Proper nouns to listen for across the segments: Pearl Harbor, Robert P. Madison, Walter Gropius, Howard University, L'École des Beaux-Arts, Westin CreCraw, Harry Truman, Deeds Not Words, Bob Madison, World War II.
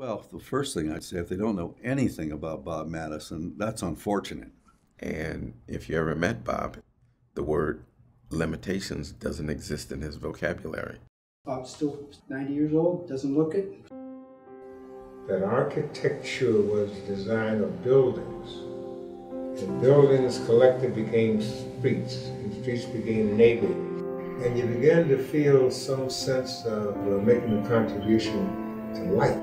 Well, the first thing I'd say, if they don't know anything about Bob Madison, that's unfortunate. And if you ever met Bob, the word limitations doesn't exist in his vocabulary. Bob's still 90 years old, doesn't look it. That architecture was design of buildings. And buildings collected became streets, and streets became neighborhoods. And you began to feel some sense of making a contribution to life.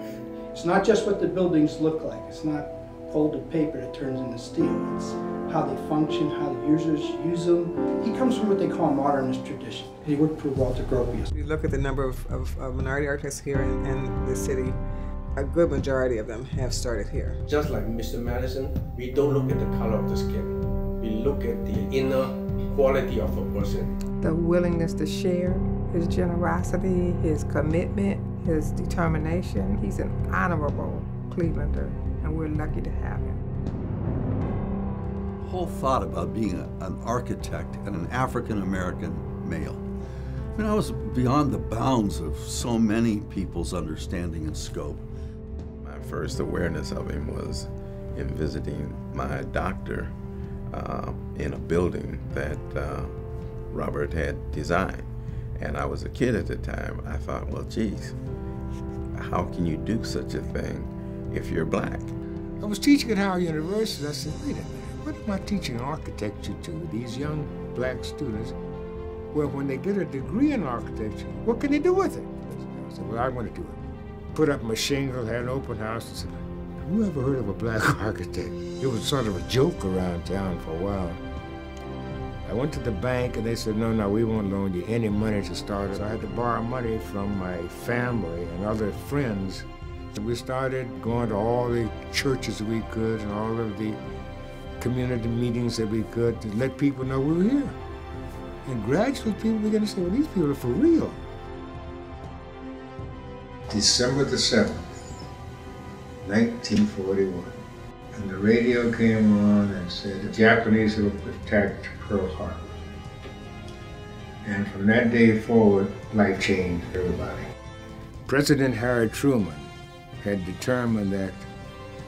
It's not just what the buildings look like. It's not folded paper that turns into steel. It's how they function, how the users use them. He comes from what they call modernist tradition. He worked for Walter Gropius. You look at the number of minority architects here in the city, a good majority of them have started here. Just like Mr. Madison, we don't look at the color of the skin. We look at the inner quality of a person. The willingness to share, his generosity, his commitment, his determination. He's an honorable Clevelander, and we're lucky to have him. The whole thought about being an architect and an African-American male, I mean, I was beyond the bounds of so many people's understanding and scope. My first awareness of him was in visiting my doctor in a building that Robert had designed. And I was a kid at the time. I thought, well, geez, how can you do such a thing if you're black? I was teaching at Howard University. I said, wait a minute, what am I teaching architecture to these young black students? Well, when they get a degree in architecture, what can they do with it? I said, well, I want to do it. Put up my shingle, had an open house, and said, who ever heard of a black architect? It was sort of a joke around town for a while. I went to the bank and they said, no, we won't loan you any money to start it. So I had to borrow money from my family and other friends. And we started going to all the churches we could and all of the community meetings that we could to let people know we were here. And gradually people began to say, well, these people are for real. December the 7th, 1941. And the radio came on and said, the Japanese will protect Pearl Harbor. And from that day forward, life changed for everybody. President Harry Truman had determined that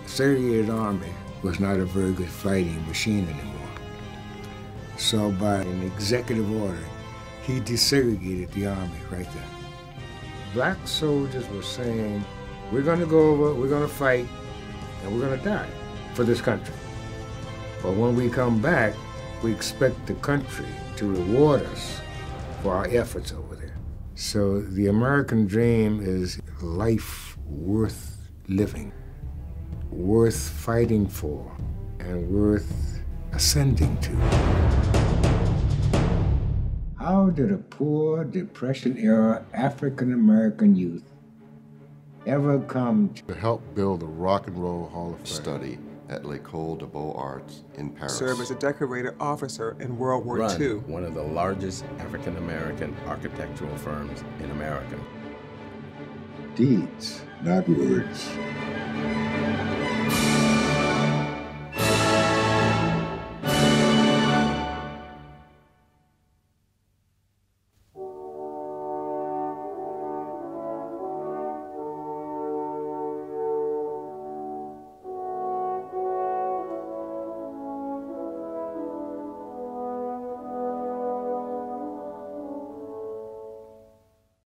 the Soviet Army was not a very good fighting machine anymore. So by an executive order, he desegregated the Army right there. Black soldiers were saying, we're going to go over, we're going to fight, and we're going to die for this country. But when we come back, we expect the country to reward us for our efforts over there. So the American dream is life worth living, worth fighting for, and worth ascending to. How did a poor Depression-era African-American youth ever come to help build the Rock and Roll Hall of Fame? Study at L'École des Beaux-Arts in Paris. Served as a decorated officer in World War II. One of the largest African-American architectural firms in America. Deeds, not words.